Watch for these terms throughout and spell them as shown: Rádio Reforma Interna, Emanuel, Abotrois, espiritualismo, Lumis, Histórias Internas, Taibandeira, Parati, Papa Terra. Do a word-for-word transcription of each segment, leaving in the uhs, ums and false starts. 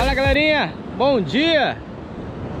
Fala galerinha, bom dia!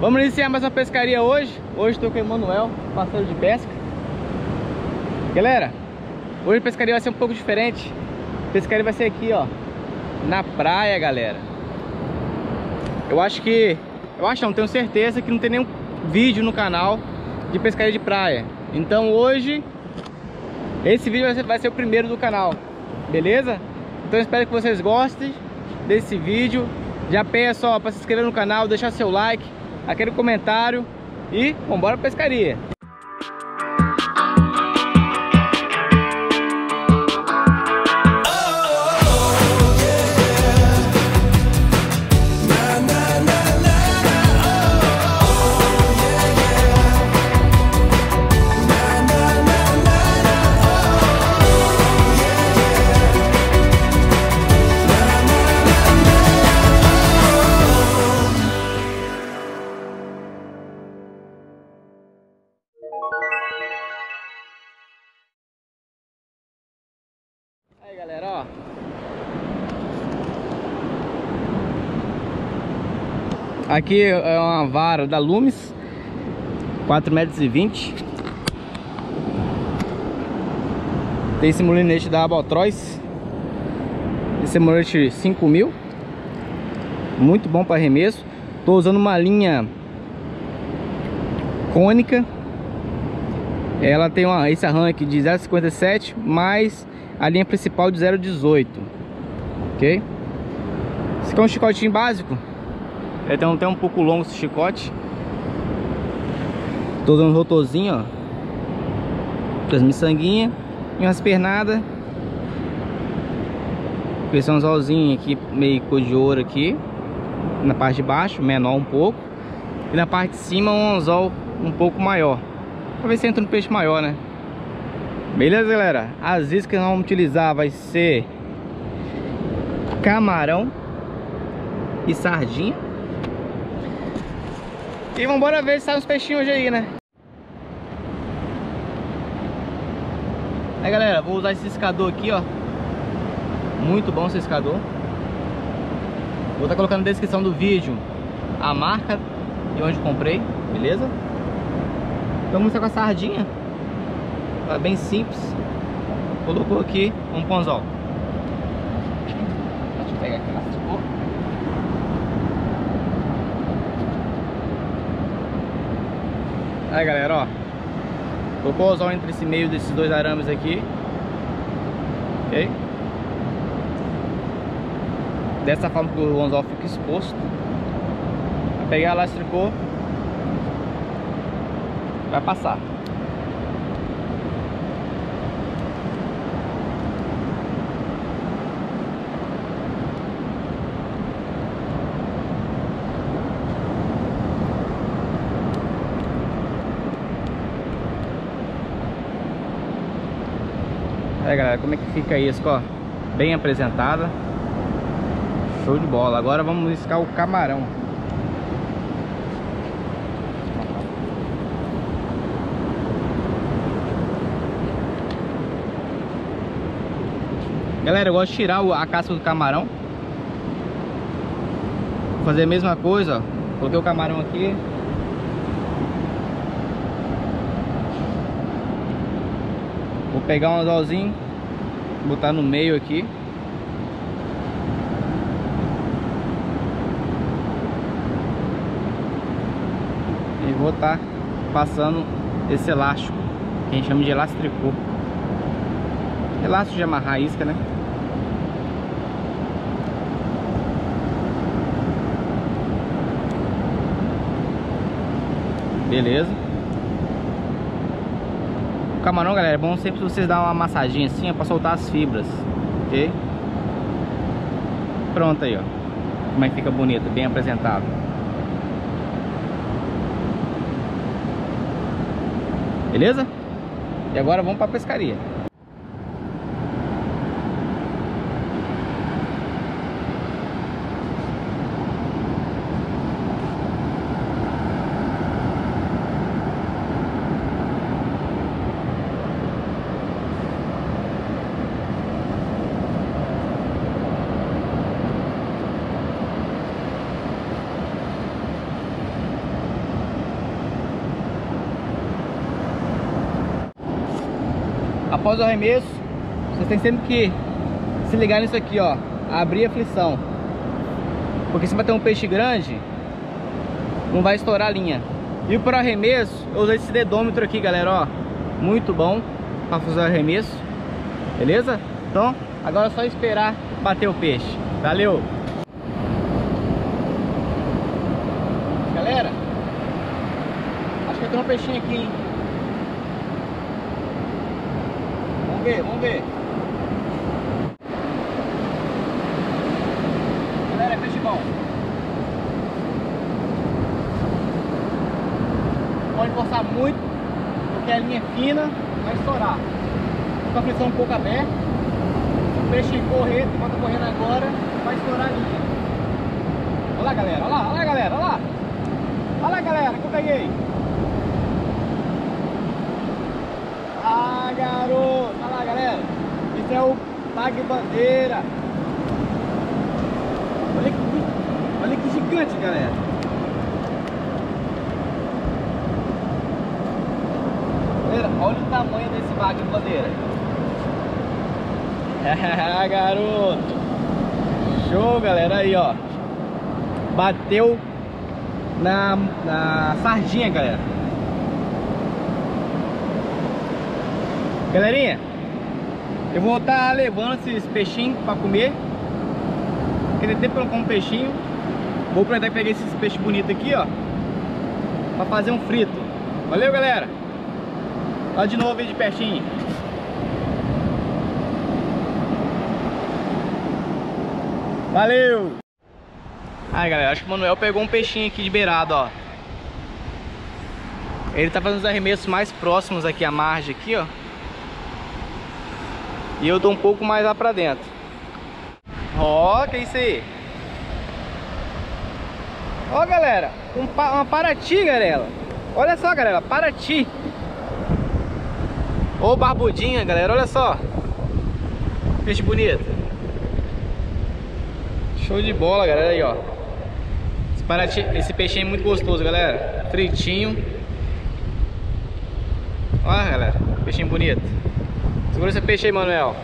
Vamos iniciar mais uma pescaria hoje. Hoje estou com o Emanuel, parceiro de pesca. Galera, hoje a pescaria vai ser um pouco diferente. A pescaria vai ser aqui, ó, na praia, galera. Eu acho que... Eu acho não, tenho certeza que não tem nenhum vídeo no canal de pescaria de praia. Então hoje, esse vídeo vai ser, vai ser o primeiro do canal, beleza? Então eu espero que vocês gostem desse vídeo. Já peço para se inscrever no canal, deixar seu like, aquele comentário e vambora pra pescaria! Galera, ó, aqui é uma vara da Lumis, quatro metros e vinte. Tem esse molinete da Abotrois, esse molinete cinco mil, muito bom para arremesso. Tô usando uma linha cônica. Ela tem uma, esse arranque de zero vírgula cinquenta e sete mais a linha principal de zero vírgula dezoito, ok? Esse aqui é um chicotinho básico, então até um pouco longo esse chicote. Tô usando um rotorzinho, ó, três miçanguinhas e umas pernadas. Esse é um anzolzinho aqui, meio cor de ouro aqui, na parte de baixo, menor um pouco. E na parte de cima um anzol um pouco maior. Pra ver se entra um peixe maior, né? Beleza, galera? As iscas que nós vamos utilizar vai ser camarão e sardinha. E vamos embora ver se sai uns peixinhos hoje aí, né? Aí, galera, vou usar esse iscador aqui, ó. Muito bom esse iscador. Vou estar colocando na descrição do vídeo a marca e onde comprei, beleza? Então vamos começar com a sardinha. Tá bem simples. Colocou aqui um ponzol. Deixa eu pegar aqui na cor. Aí galera, ó. Colocou o anzol entre esse meio desses dois arames aqui. Ok? Dessa forma que o anzol fica exposto. Vai pegar lá, estricou. Vai passar. Aí galera, como é que fica a isca, ó? Bem apresentada. Show de bola. Agora vamos iscar o camarão. Galera, eu gosto de tirar a casca do camarão. Vou fazer a mesma coisa, ó. Coloquei o camarão aqui. Vou pegar um anzolzinho, botar no meio aqui. E vou estar passando esse elástico, que a gente chama de elástico tricô. Elástico de amarrar a isca, né? Beleza. O camarão, galera, é bom sempre vocês dar uma amassadinha assim, ó, pra soltar as fibras, ok? Pronto aí, ó. Como é que fica bonito, bem apresentado. Beleza? E agora vamos pra pescaria. Após o arremesso, vocês têm sempre que se ligar nisso aqui, ó, abrir a flição, porque se bater um peixe grande, não vai estourar a linha. E para arremesso, eu usei esse dedômetro aqui, galera, ó, muito bom para fazer o arremesso, beleza? Então, agora é só esperar bater o peixe. Valeu! Galera, acho que tem um peixinho aqui, hein? Vamos ver, vamos ver. Galera, é peixe bom. Pode forçar muito, porque a linha é fina, vai estourar. Com a pressão um pouco aberta, se o peixe correr, se bota correndo agora, vai estourar a linha. Olha lá, galera, olha lá, olha lá, galera, olha lá. Olha lá, galera, que eu peguei. Ah, garoto, olha lá, galera. Isso é o Taibandeira. Olha que, olha que gigante, galera. Galera, olha o tamanho desse Taibandeira. Ah, garoto. Show, galera, aí, ó. Bateu Na, na sardinha, galera. Galerinha, eu vou estar levando esses peixinhos para comer, porque tem tempo que eu não como peixinho. Vou aproveitar e pegar esses peixes bonitos aqui, ó, para fazer um frito. Valeu, galera. Olha de novo aí de pertinho. Valeu. Aí, galera, acho que o Emanuel pegou um peixinho aqui de beirada, ó. Ele tá fazendo os arremessos mais próximos aqui à margem, aqui, ó. E eu tô um pouco mais lá pra dentro. Ó, que é isso aí? Ó, galera, um pa uma Parati, galera. Olha só, galera, Parati. Ô, barbudinha, galera, olha só. Peixe bonito. Show de bola, galera, aí, ó. Parati, esse peixinho é muito gostoso, galera. Fritinho. Olha, galera. Peixinho bonito. Segura esse peixe aí, Manuel.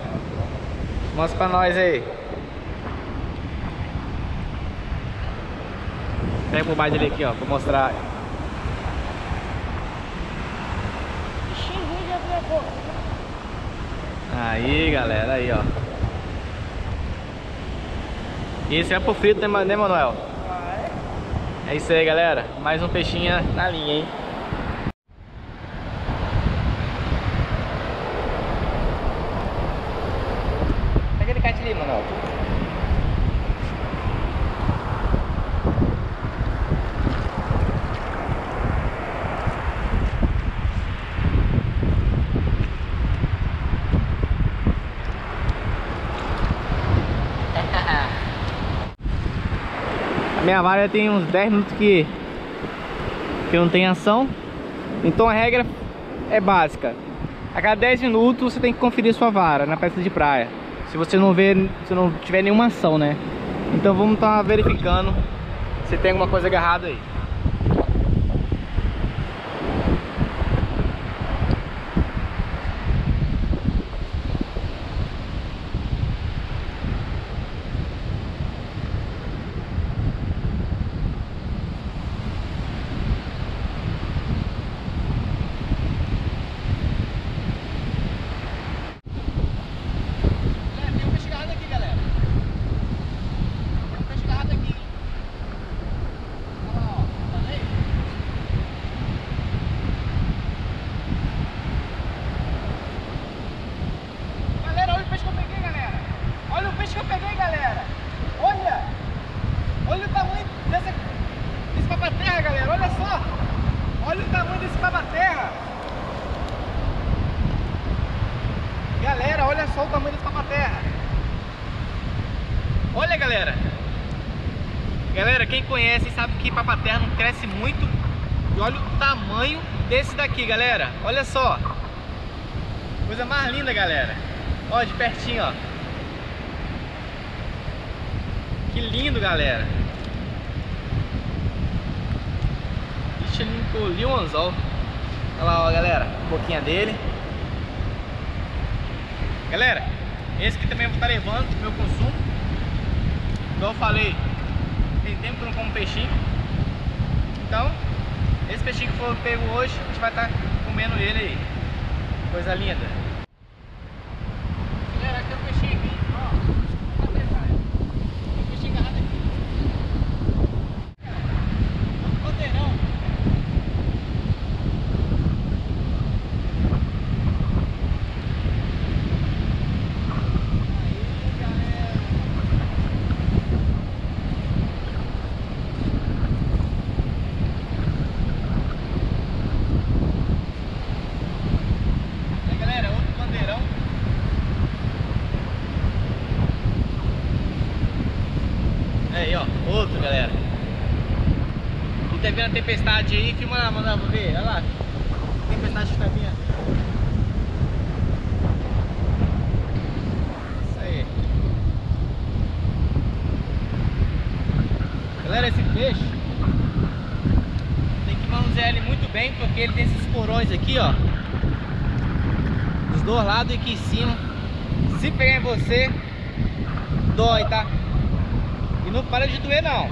Mostra pra nós aí. Pega por baixo dele aqui, ó, pra mostrar. Aí, galera. Aí, ó. E esse é pro frito, né, Manuel? É isso aí, galera, mais um peixinho na linha, hein? Pega ele cate ali, Manuel. Minha vara tem uns dez minutos que, que não tem ação. Então a regra é básica. A cada dez minutos você tem que conferir sua vara na peça de praia. Se você não ver, se não tiver nenhuma ação, né? Então vamos estar verificando se tem alguma coisa agarrada aí. Olha, galera, galera, quem conhece sabe que Papa Terra não cresce muito. E olha o tamanho desse daqui, galera. Olha só, coisa mais linda, galera. Ó, de pertinho, ó. Que lindo, galera. Ixi, ele encolheu o anzol. Olha lá, ó, galera, a boquinha dele. Galera, esse aqui também eu vou estar levando pro meu consumo. Igual eu falei, tem tempo que eu não como peixinho. Então, esse peixinho que foi pego hoje, a gente vai estar comendo ele aí. Coisa linda. Galera, aqui é o peixinho aqui. Ó, tem peixinho agarrado aqui. Não tem não. Outro, galera. E tá vendo a tempestade aí? Filma lá, manda pra ver. Olha lá. A tempestade que tá vindo. Isso aí. Galera, esse peixe tem que manusear ele muito bem, porque ele tem esses corões aqui, ó, dos dois lados e aqui em cima. Se pegar em você, dói, tá? E não para de doer não.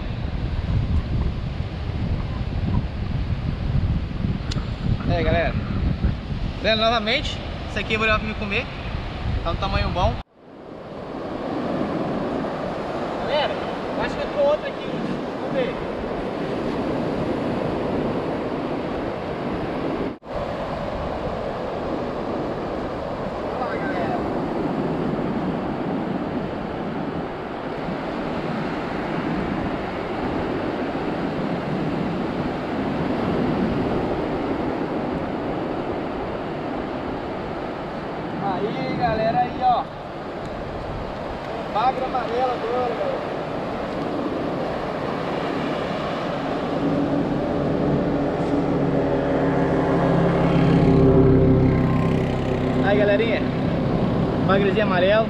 É, galera. Galera, novamente, isso aqui eu vou levar pra me comer. Tá um tamanho bom. Galera, acho que entrou outro aqui. Vamos ver. Aí, galera, aí, ó, bagre amarelo agora, galera. Aí, galerinha, bagrezinho amarelo.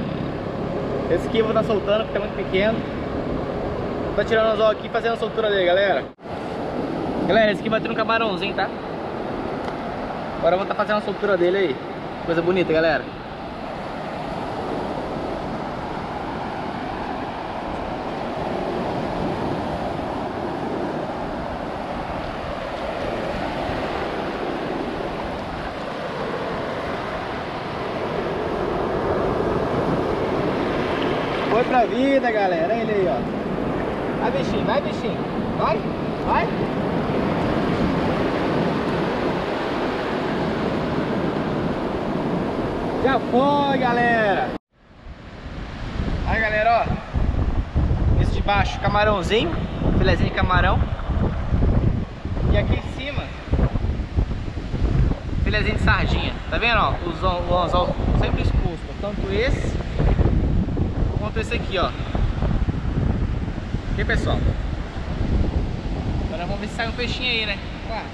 Esse aqui eu vou estar soltando porque tá muito pequeno. Vou tá tirando o anzol aqui e fazendo a soltura dele, galera. Galera, esse aqui bateu no camarãozinho, tá? Agora eu vou estar fazendo a soltura dele aí. Coisa bonita, galera. Foi pra vida, galera. Olha ele aí, ó. Vai, bichinho, vai, bichinho. Vai, vai. Já foi, galera. Aí, galera, ó, esse de baixo, camarãozinho, filezinho de camarão. E aqui em cima, filezinho de sardinha. Tá vendo, ó? O anzol sempre expulso, tanto esse quanto esse aqui, ó. E aí, pessoal, agora vamos ver se sai um peixinho aí, né? Claro.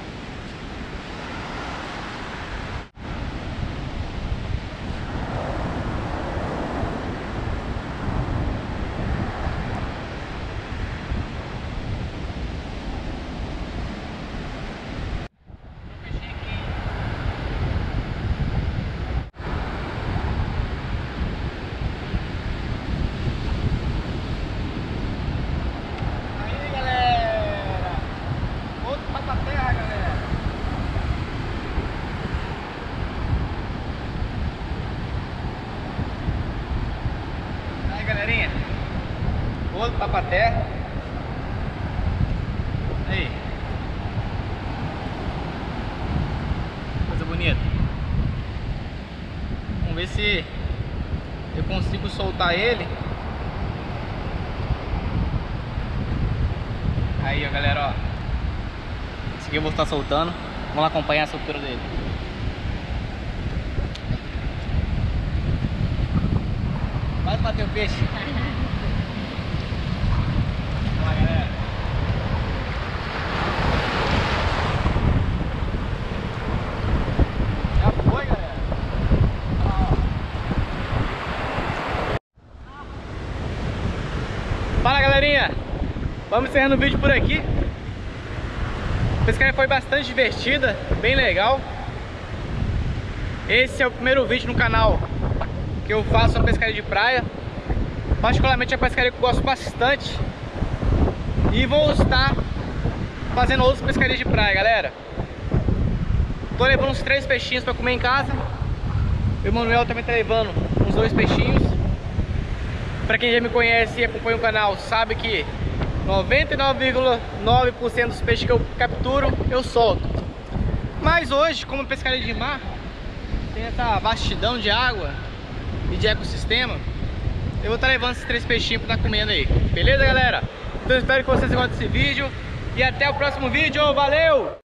Galerinha, outro Papa Terra. Aí, coisa bonita. Vamos ver se eu consigo soltar ele. Aí, ó, galera, ó, esse aqui eu vou estar soltando. Vamos lá acompanhar a soltura dele. Quase bateu o peixe. Olha lá, galera. Já foi, galera. Ó. Fala, galerinha. Vamos encerrando o vídeo por aqui. A pescaria foi bastante divertida, bem legal. Esse é o primeiro vídeo no canal que eu faço na pescaria de praia. Particularmente é a pescaria que eu gosto bastante. E vou estar fazendo outras pescarias de praia, galera. Tô levando uns três peixinhos para comer em casa. O Emanuel também tá levando uns dois peixinhos. Para quem já me conhece e acompanha o canal, sabe que noventa e nove vírgula nove por cento dos peixes que eu capturo, eu solto. Mas hoje, como pescaria de mar, tem essa vastidão de água e de ecossistema, eu vou estar tá levando esses três peixinhos para estar tá comendo aí. Beleza, galera? Então espero que vocês gostem desse vídeo. E até o próximo vídeo. Valeu!